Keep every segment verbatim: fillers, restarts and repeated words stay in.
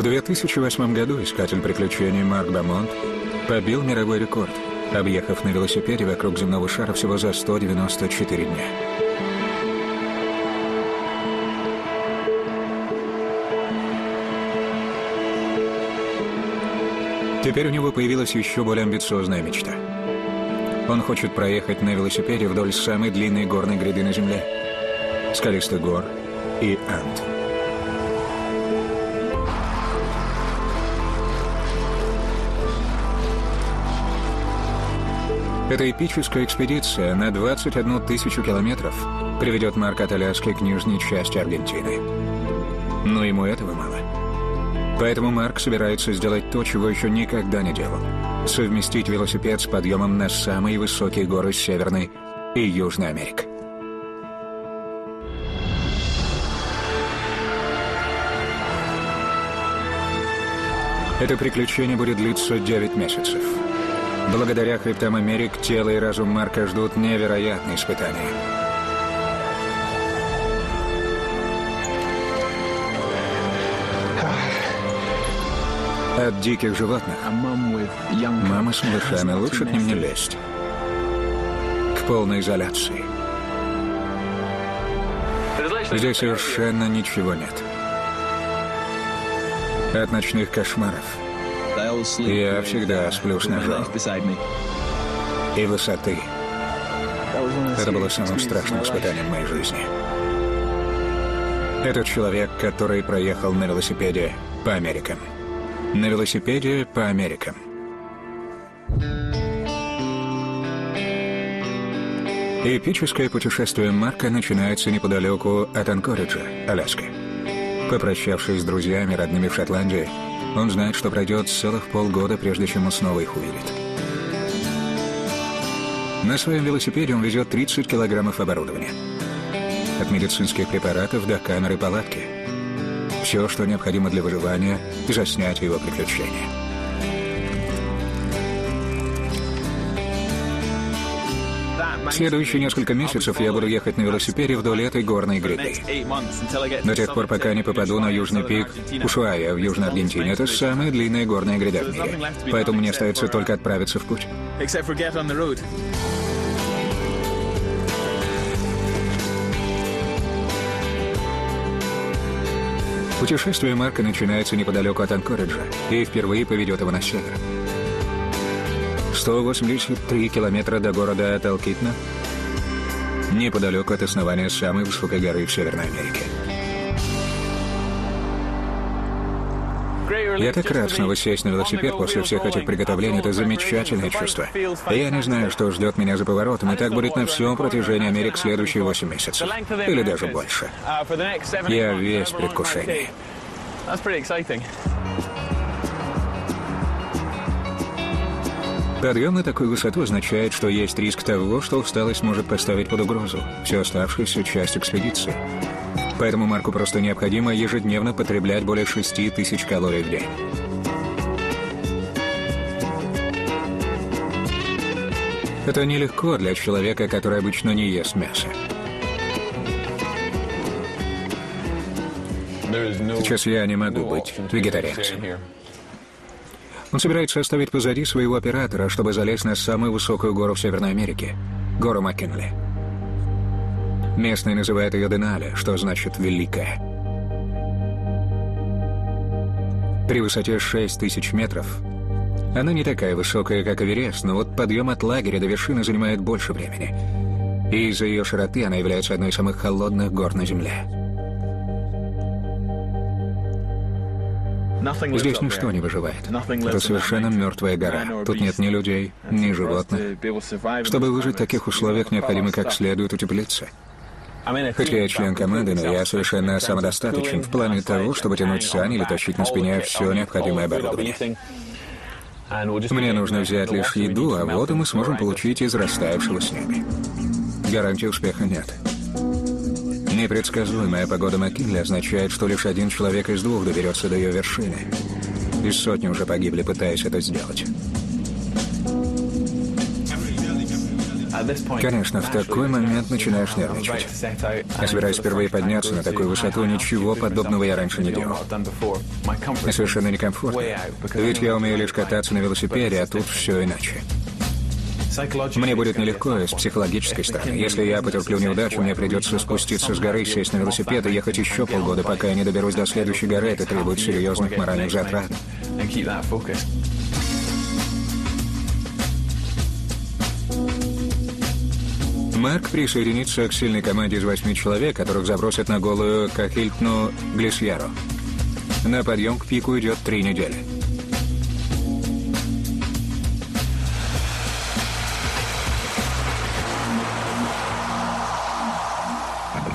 В две тысячи восьмом году искатель приключений Марк Бомонт побил мировой рекорд, объехав на велосипеде вокруг земного шара всего за сто девяносто четыре дня. Теперь у него появилась еще более амбициозная мечта. Он хочет проехать на велосипеде вдоль самой длинной горной гряды на Земле – Скалистых гор и Анд. Эта эпическая экспедиция на двадцать одну тысячу километров приведет Марка от Аляски к нижней части Аргентины. Но ему этого мало. Поэтому Марк собирается сделать то, чего еще никогда не делал. Совместить велосипед с подъемом на самые высокие горы Северной и Южной Америки. Это приключение будет длиться девять месяцев. Благодаря хребтам Америк тело и разум Марка ждут невероятные испытания. От диких животных мама с малышами лучше к ним не лезть. К полной изоляции. Здесь совершенно ничего нет. От ночных кошмаров. Я всегда сплю с ножом. И высоты. Это было самым страшным испытанием в моей жизни. Этот человек, который проехал на велосипеде по Америкам. На велосипеде по Америкам. Эпическое путешествие Марка начинается неподалеку от Анкориджа, Аляска. Попрощавшись с друзьями, родными в Шотландии, он знает, что пройдет целых полгода, прежде чем он снова их увидит. На своем велосипеде он везет тридцать килограммов оборудования. От медицинских препаратов до камеры палатки. Все, что необходимо для выживания и заснять его приключения. Следующие несколько месяцев я буду ехать на велосипеде вдоль этой горной гряды. До тех пор, пока не попаду на южный пик Ushuaia в Южной Аргентине. Это самая длинная горная гряда в мире. Поэтому мне остается только отправиться в путь. Путешествие Марка начинается неподалеку от Анкориджа и впервые поведет его на север. сто восемьдесят три километра до города Талкитна, неподалеку от основания самой высокой горы в Северной Америке. Я так рад снова сесть на велосипед после всех этих приготовлений. Это замечательное чувство. Я не знаю, что ждет меня за поворотом, и так будет на всем протяжении Америки следующие восемь месяцев. Или даже больше. Я весь в предвкушении. Подъем на такую высоту означает, что есть риск того, что усталость может поставить под угрозу всю оставшуюся часть экспедиции. Поэтому Марку просто необходимо ежедневно потреблять более шести тысяч калорий в день. Это нелегко для человека, который обычно не ест мясо. Сейчас я не могу быть вегетарианцем. Он собирается оставить позади своего оператора, чтобы залезть на самую высокую гору в Северной Америке – гору Мак-Кинли. Местные называют ее Денали, что значит «великая». При высоте шести тысяч метров она не такая высокая, как Эверест, но вот подъем от лагеря до вершины занимает больше времени. И из-за ее широты она является одной из самых холодных гор на Земле. Здесь ничто не выживает. Это совершенно мертвая гора. Тут нет ни людей, ни животных. Чтобы выжить в таких условиях, необходимо как следует утеплиться. Хоть я член команды, но я совершенно самодостаточен в плане того, чтобы тянуть сани или тащить на спине все необходимое оборудование. Мне нужно взять лишь еду, а воду мы сможем получить из растаявшего снега. Гарантии успеха нет. Непредсказуемая погода Мак-Кинли означает, что лишь один человек из двух доберется до ее вершины. И сотни уже погибли, пытаясь это сделать. Конечно, в такой момент начинаешь нервничать. Я собираюсь впервые подняться на такую высоту, ничего подобного я раньше не делал. Мне совершенно некомфортно, ведь я умею лишь кататься на велосипеде, а тут все иначе. Мне будет нелегко с психологической стороны. Если я потерплю неудачу, мне придется спуститься с горы, сесть на велосипед и ехать еще полгода, пока я не доберусь до следующей горы. Это требует серьезных моральных затрат. Марк присоединится к сильной команде из восьми человек, которых забросят на голую Кахильтну-Глисиару. На подъем к пику идет три недели.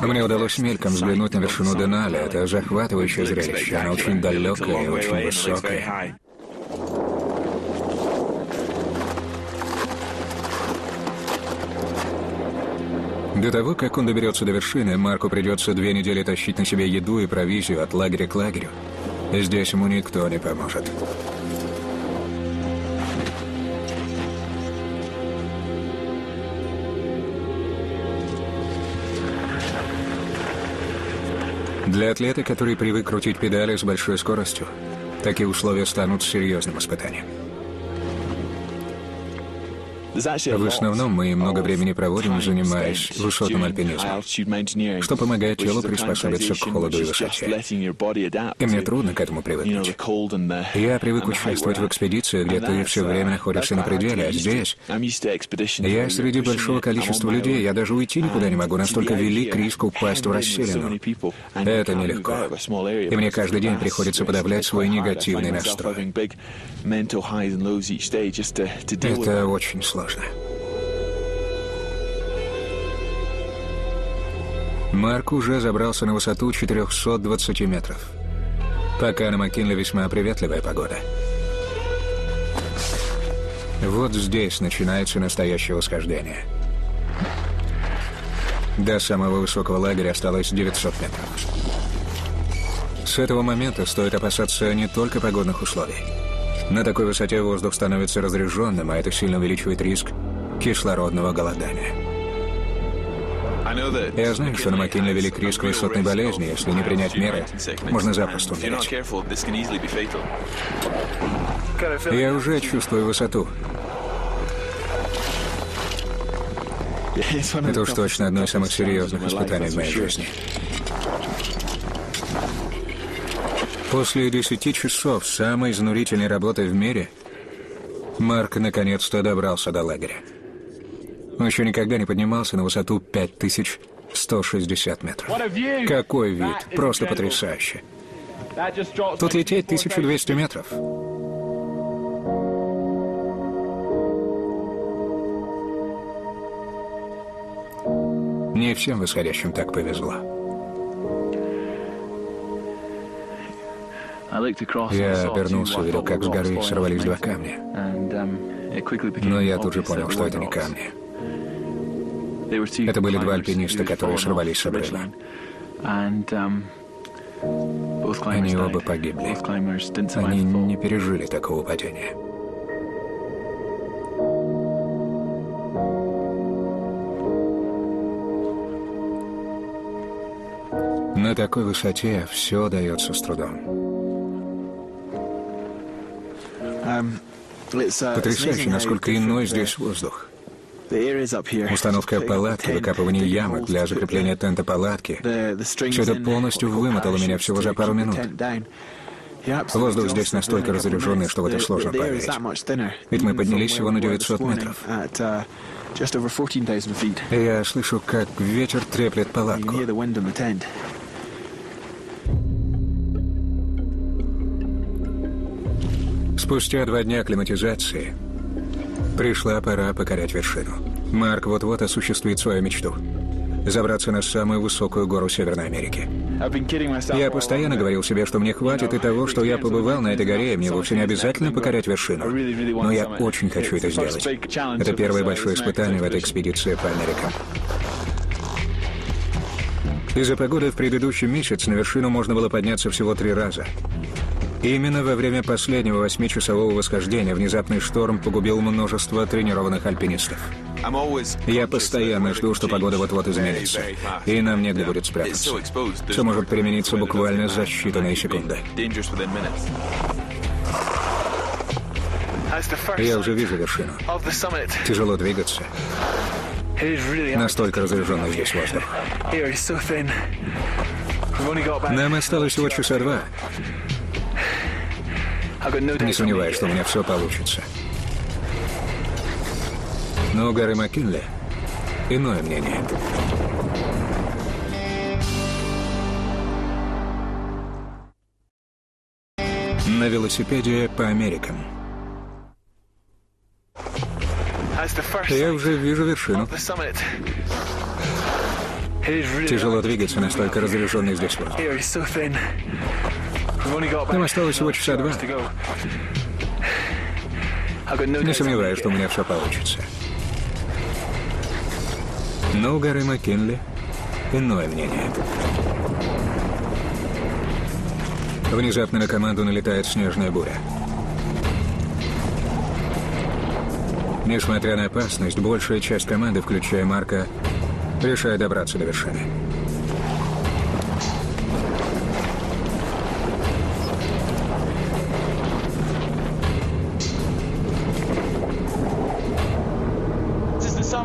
Мне удалось мельком взглянуть на вершину Денали. Это захватывающее зрелище. Она очень далекая и очень высокая. До того, как он доберется до вершины, Марку придется две недели тащить на себе еду и провизию от лагеря к лагерю. Здесь ему никто не поможет. Для атлета, который привык крутить педали с большой скоростью, такие условия станут серьезным испытанием. В основном мы много времени проводим, занимаясь высотным альпинизмом, что помогает телу приспособиться к холоду и высоте. И мне трудно к этому привыкнуть. Я привык участвовать в экспедиции, где ты все время находишься на пределе, а здесь я среди большого количества людей, я даже уйти никуда не могу, настолько велик риск упасть в расселину. Это нелегко. И мне каждый день приходится подавлять свой негативный настрой. Это очень сложно. Марк уже забрался на высоту четырёхсот двадцати метров. Пока на Мак-Кинли весьма приветливая погода. Вот здесь начинается настоящее восхождение. До самого высокого лагеря осталось девятьсот метров. С этого момента стоит опасаться не только погодных условий. На такой высоте воздух становится разреженным, а это сильно увеличивает риск кислородного голодания. Я знаю, что на Мак-Кинли велик риск высотной болезни. Если не принять меры, можно запросто умереть. Я уже чувствую высоту. Это уж точно одно из самых серьезных испытаний в моей жизни. После десяти часов самой изнурительной работы в мире Марк наконец-то добрался до лагеря. Он еще никогда не поднимался на высоту пять тысяч сто шестьдесят метров. Какой вид! Просто потрясающе! Тут лететь тысячу двести метров. Не всем восходящим так повезло. Я обернулся, увидел, как с горы сорвались два камня. Но я тут же понял, что это не камни. Это были два альпиниста, которые сорвались с обрыва. Они оба погибли. Они не пережили такого падения. На такой высоте все дается с трудом. Потрясающе, насколько иной здесь воздух. Установка палатки, выкапывание ямок для закрепления тента палатки. Все это полностью вымотало меня всего за пару минут. Воздух здесь настолько разряженный, что в это сложно поверить. Ведь мы поднялись всего на девятьсот метров. Я слышу, как ветер треплет палатку. Спустя два дня акклиматизации пришла пора покорять вершину. Марк вот-вот осуществит свою мечту – забраться на самую высокую гору Северной Америки. Я постоянно говорил себе, что мне хватит и того, что я побывал на этой горе, и мне вовсе не обязательно покорять вершину. Но я очень хочу это сделать. Это первое большое испытание в этой экспедиции по Америкам. Из-за погоды в предыдущий месяц на вершину можно было подняться всего три раза. Именно во время последнего восьмичасового восхождения внезапный шторм погубил множество тренированных альпинистов. Я постоянно жду, что погода вот-вот изменится, и нам негде будет спрятаться. Все может примениться буквально за считанные секунды. Я уже вижу вершину. Тяжело двигаться. Настолько разряженный здесь воздух. Нам осталось всего часа два. Не сомневаюсь, что у меня все получится. Но у горы Мак-Кинли иное мнение. На велосипеде по Америкам. Я уже вижу вершину. Тяжело двигаться, настолько разряженный здесь воздух. Нам осталось всего часа два. Не сомневаюсь, что у меня все получится. Но у горы Мак-Кинли иное мнение. Внезапно на команду налетает снежная буря. Несмотря на опасность, большая часть команды, включая Марка, решает добраться до вершины.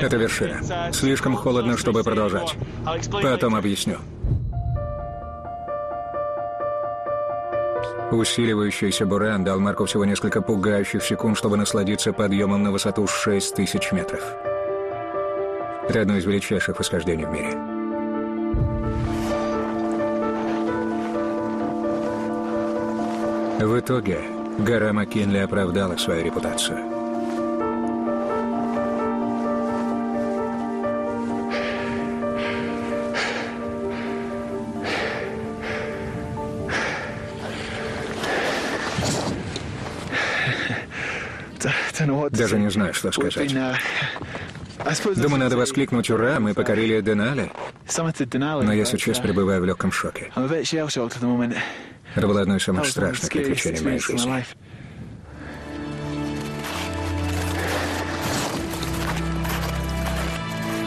Это вершина. Слишком холодно, чтобы продолжать. Потом объясню. Усиливающийся буран дал Марку всего несколько пугающих секунд, чтобы насладиться подъемом на высоту шесть тысяч метров. Это одно из величайших восхождений в мире. В итоге гора Мак-Кинли оправдала свою репутацию. Даже не знаю, что сказать. Думаю, надо воскликнуть «Ура!», мы покорили Денали. Но я сейчас пребываю в легком шоке. Это было одно из самых страшных приключений в моей жизни.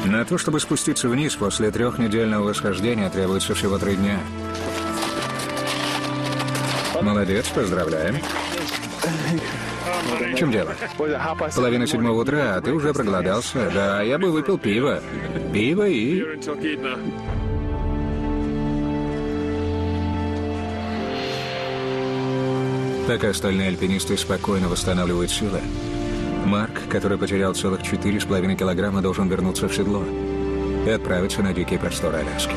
На то, чтобы спуститься вниз после трехнедельного восхождения, требуется всего три дня. Молодец, поздравляем. В чем дело? Половина седьмого утра, а ты уже проголодался. Да, я бы выпил пиво. Пиво и... Пока остальные альпинисты спокойно восстанавливают силы, Марк, который потерял целых четыре с половиной килограмма, должен вернуться в седло и отправиться на дикие просторы Аляски.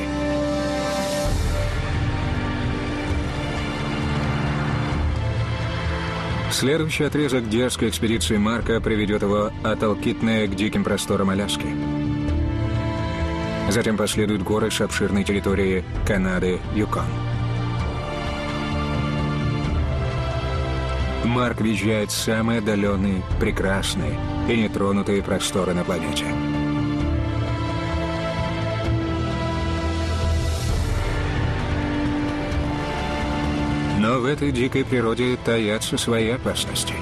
Следующий отрезок дерзкой экспедиции Марка приведет его от Алкитне к диким просторам Аляски. Затем последуют горы с обширной территории Канады Юкон. Марк въезжает в самые отдаленные, прекрасные и нетронутые просторы на планете. Но в этой дикой природе таятся свои опасности.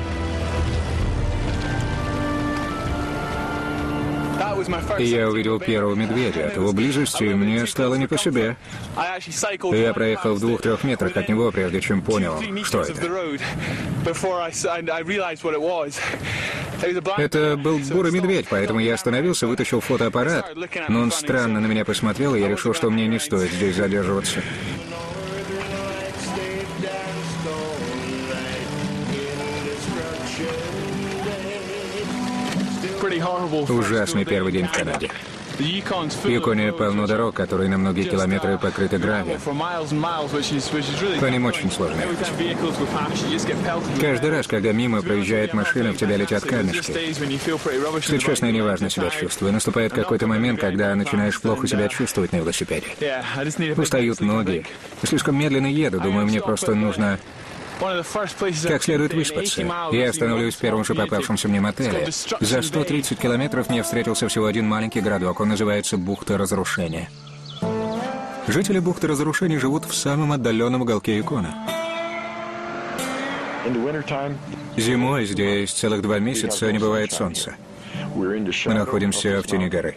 Я увидел первого медведя. От его близости мне стало не по себе. Я проехал в двух-трех метрах от него, прежде чем понял, что это. Это был бурый медведь, поэтому я остановился, вытащил фотоаппарат. Но он странно на меня посмотрел, и я решил, что мне не стоит здесь задерживаться. Ужасный первый день в Канаде. В Юконе полно дорог, которые на многие километры покрыты гравием. По ним очень сложно ехать. Каждый раз, когда мимо проезжает машина, в тебя летят камешки. Если честно, я неважно себя чувствую. Наступает какой-то момент, когда начинаешь плохо себя чувствовать на велосипеде. Устают ноги. Слишком медленно еду. Думаю, мне просто нужно... Как следует выспаться. Я остановлюсь в первом же попавшемся мне мотеле. За сто тридцать километров мне встретился всего один маленький городок. Он называется Бухта Разрушения. Жители Бухты Разрушения живут в самом отдаленном уголке Юкона. Зимой здесь целых два месяца не бывает солнца. Мы находимся в тени горы.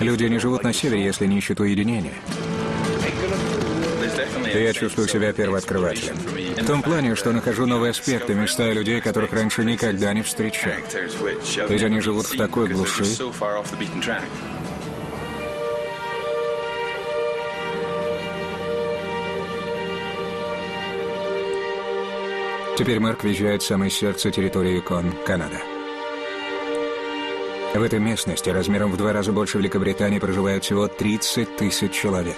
Люди не живут на севере, если не ищут уединения. Я чувствую себя первооткрывателем. В том плане, что нахожу новые аспекты, места людей, которых раньше никогда не встречал. Ведь они живут в такой глуши. Теперь Марк въезжает в самое сердце территории Юкон, Канада. В этой местности размером в два раза больше Великобритании проживает всего тридцать тысяч человек.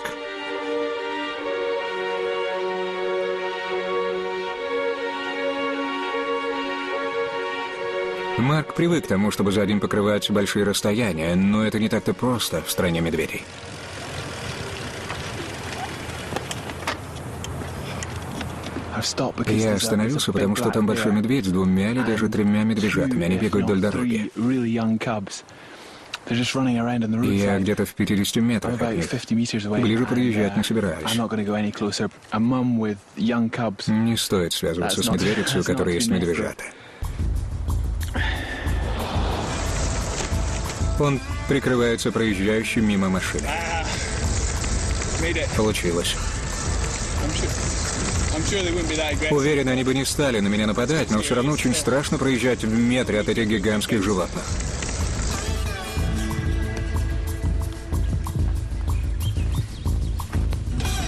Марк привык к тому, чтобы за день покрывать большие расстояния, но это не так-то просто в стране медведей. Я остановился, потому что там большой медведь с двумя или даже тремя медвежатами. Они бегают вдоль дороги. Я где-то в пятидесяти метрах от них. Ближе подъезжать не собираюсь. Не стоит связываться с медведицей, у которой есть медвежата. Он прикрывается проезжающей мимо машиной. Получилось. Уверен, они бы не стали на меня нападать, но все равно очень страшно проезжать в метре от этих гигантских животных.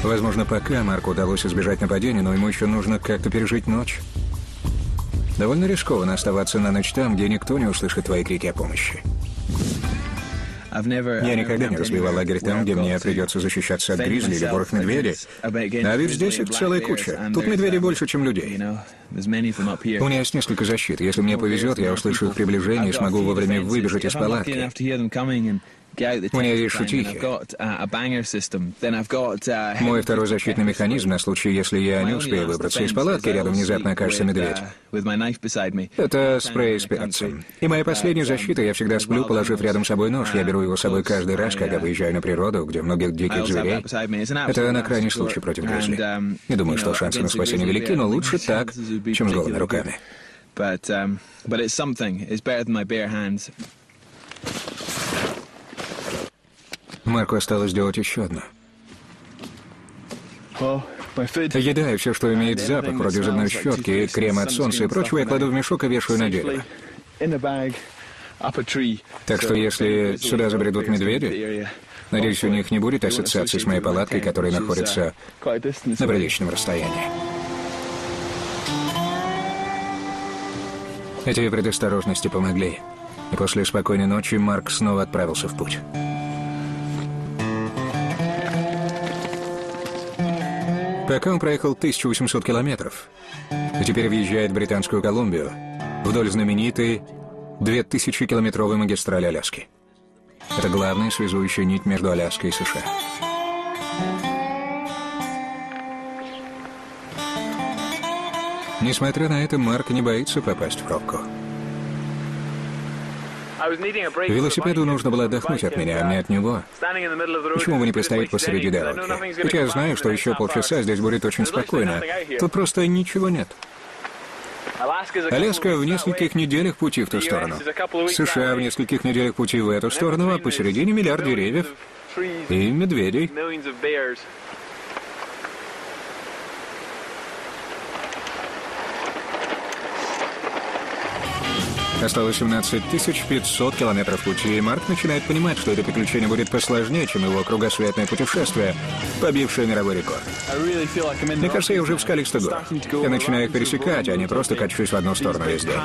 Возможно, пока Марку удалось избежать нападения, но ему еще нужно как-то пережить ночь. Довольно рискованно оставаться на ночь там, где никто не услышит твои крики о помощи. Я никогда не разбивал лагерь там, где мне придется защищаться от гризли или бурых медведей. А ведь здесь их целая куча. Тут медведей больше, чем людей. У меня есть несколько защит. Если мне повезет, я услышу их приближение и смогу вовремя выбежать из палатки. У меня есть шутихи. Мой второй защитный механизм на случай, если я не успею выбраться из палатки, рядом внезапно окажется медведь. Это спрей с перцем. И моя последняя защита, я всегда сплю, положив рядом с собой нож. Я беру его с собой каждый раз, когда выезжаю на природу, где многих диких зверей. Это на крайний случай против гризли. Не думаю, что шансы на спасение велики, но лучше так, чем с голыми руками. Марку осталось сделать еще одно. Еда и все, что имеет запах, вроде зубной щетки, крема от солнца и прочего, я кладу в мешок и вешаю на дерево. Так что если сюда забредут медведи, надеюсь, у них не будет ассоциации с моей палаткой, которая находится на приличном расстоянии. Эти предосторожности помогли. И после спокойной ночи Марк снова отправился в путь. Пока он проехал тысячу восемьсот километров, и теперь въезжает в Британскую Колумбию вдоль знаменитой двухтысячекилометровой магистрали Аляски. Это главная связующая нить между Аляской и США. Несмотря на это, Марк не боится попасть в пробку. Велосипеду нужно было отдохнуть от меня, а не от него. Почему бы не постоять посреди дороги? Хотя я знаю, что еще полчаса здесь будет очень спокойно. Тут просто ничего нет. Аляска в нескольких неделях пути в ту сторону. США в нескольких неделях пути в эту сторону, а посередине миллиард деревьев и медведей. Осталось семнадцать тысяч пятьсот километров пути, и Марк начинает понимать, что это приключение будет посложнее, чем его кругосветное путешествие, побившее мировой рекорд. Мне кажется, я уже в Скалистых горах. Я начинаю их пересекать, а не просто качусь в одну сторону весь день.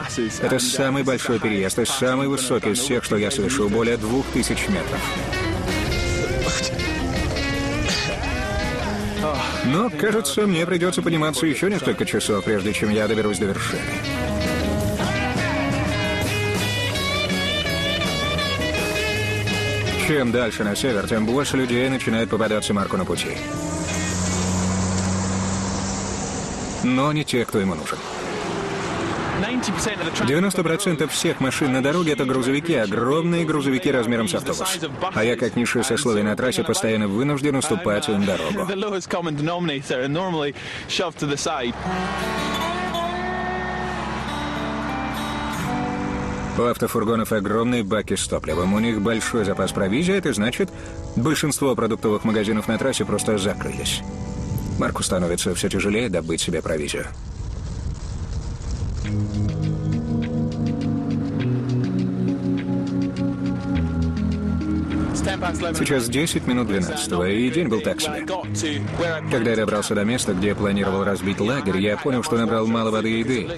Это самый большой переезд и самый высокий из всех, что я совершил, более двух тысяч метров. Но, кажется, мне придется подниматься еще несколько часов, прежде чем я доберусь до вершины. Чем дальше на север, тем больше людей начинает попадаться Марку на пути. Но не те, кто ему нужен. девяносто процентов всех машин на дороге — это грузовики, огромные грузовики размером с автобус. А я, как низшее сословие на трассе, постоянно вынужден уступать им дорогу. У автофургонов огромные баки с топливом, у них большой запас провизии, это значит, большинство продуктовых магазинов на трассе просто закрылись. Марку становится все тяжелее добыть себе провизию. Сейчас десять минут двенадцатого, и день был так себе. Когда я добрался до места, где я планировал разбить лагерь, я понял, что набрал мало воды и еды.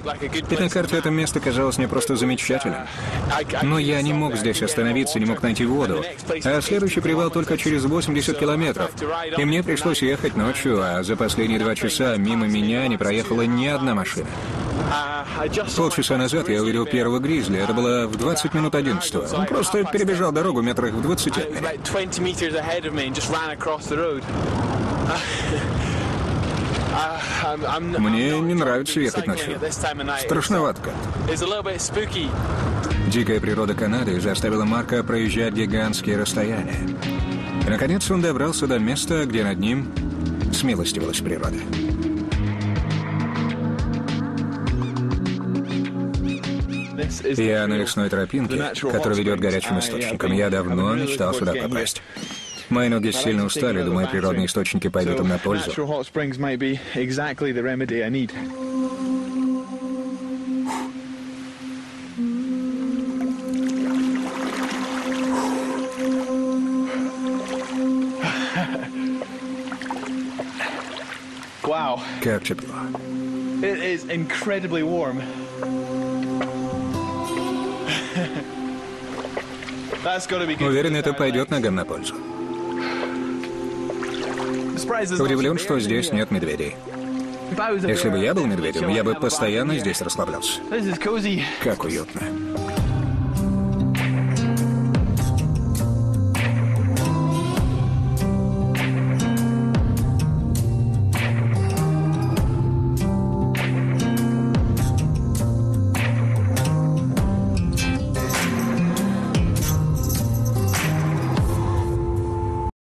И на карте это место казалось мне просто замечательным. Но я не мог здесь остановиться, не мог найти воду. А следующий привал только через восемьдесят километров. И мне пришлось ехать ночью, а за последние два часа мимо меня не проехала ни одна машина. Полчаса назад я увидел первого гризли, это было в двадцать минут одиннадцатого. Он просто перебежал дорогу метрах в двадцати. Мне не нравится ехать ночью. Страшновато как-то. Дикая природа Канады заставила Марка проезжать гигантские расстояния. Наконец он добрался до места, где над ним смилостивилась природа. Я на лесной тропинке, которая ведет к горячим источникам. Я давно мечтал сюда попасть. Мои ноги сильно устали, думаю, природные источники пойдут им на пользу. Как тепло. Уверен, это пойдет ногам на пользу. Удивлен, что здесь нет медведей. Если бы я был медведем, я бы постоянно здесь расслаблялся. Как уютно.